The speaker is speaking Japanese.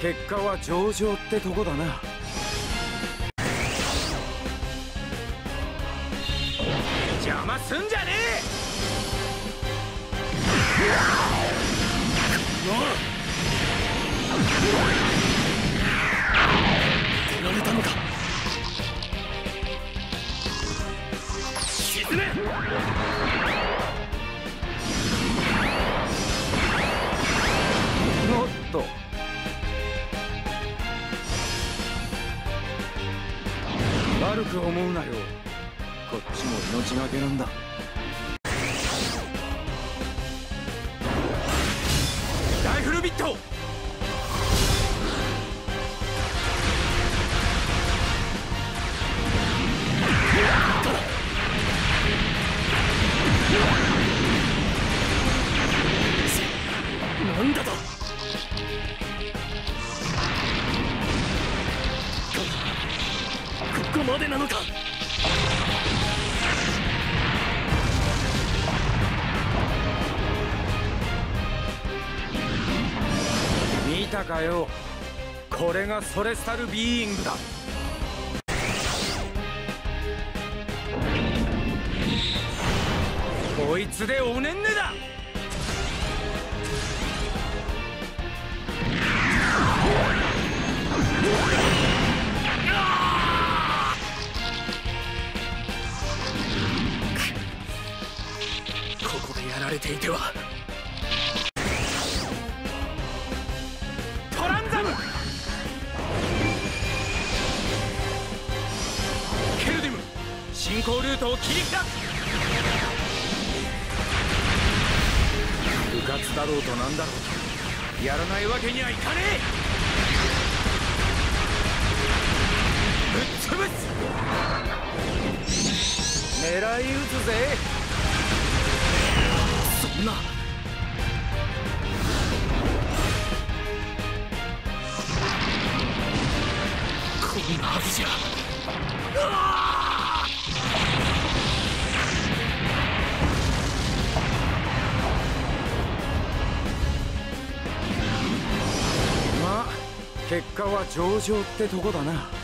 結果は上々ってとこだな。邪魔すんじゃねえ。取られたのか。沈め。悪く思うなよ。こっちも命がけなんだ。ライフルビット。なんだと。ここまでなのか。見たかよ。これがソレスタルビーイングだ。こいつでおねんねだ。やられていては。トランザム。ケルディム進行ルートを切り開く。部活だろうとなんだろうとやらないわけにはいかねえ。ぶっ潰す。狙い撃つぜ。なこんなはずじゃ。まあ結果は上々ってとこだな。